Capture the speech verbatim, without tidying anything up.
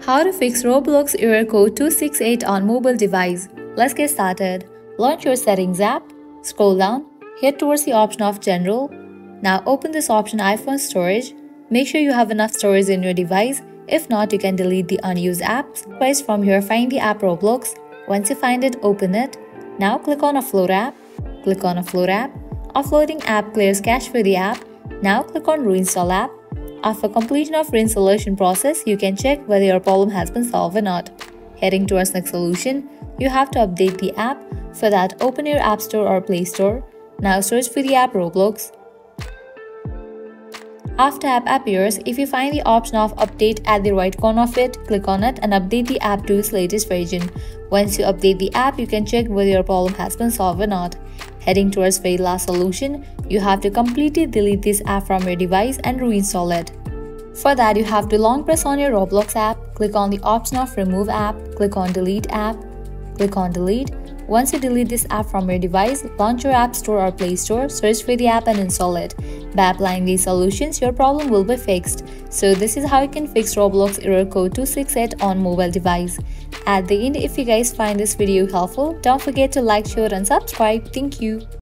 How to fix Roblox error code two six eight on mobile device. Let's get started. Launch your settings app, scroll down, head towards the option of general. Now open this option iPhone storage. Make sure you have enough storage in your device. If not, you can delete the unused apps. First, from here, find the app Roblox. Once you find it, open it. Now click on Offload app. Click on Offload app. Offloading app clears cache for the app. Now click on Reinstall app. After completion of reinstallation process, you can check whether your problem has been solved or not. Heading towards next solution, you have to update the app. For that, open your App Store or Play Store. Now search for the app Roblox. After app appears, if you find the option of update at the right corner of it, click on it and update the app to its latest version. Once you update the app, you can check whether your problem has been solved or not. Heading towards very last solution, you have to completely delete this app from your device and reinstall it. For that, you have to long press on your Roblox app, click on the option of remove app, click on delete app, click on delete. Once you delete this app from your device, launch your App Store or Play Store, search for the app and install it. By applying these solutions, your problem will be fixed. So this is how you can fix Roblox error code two six eight on mobile device. At the end, if you guys find this video helpful, don't forget to like, share and subscribe. Thank you.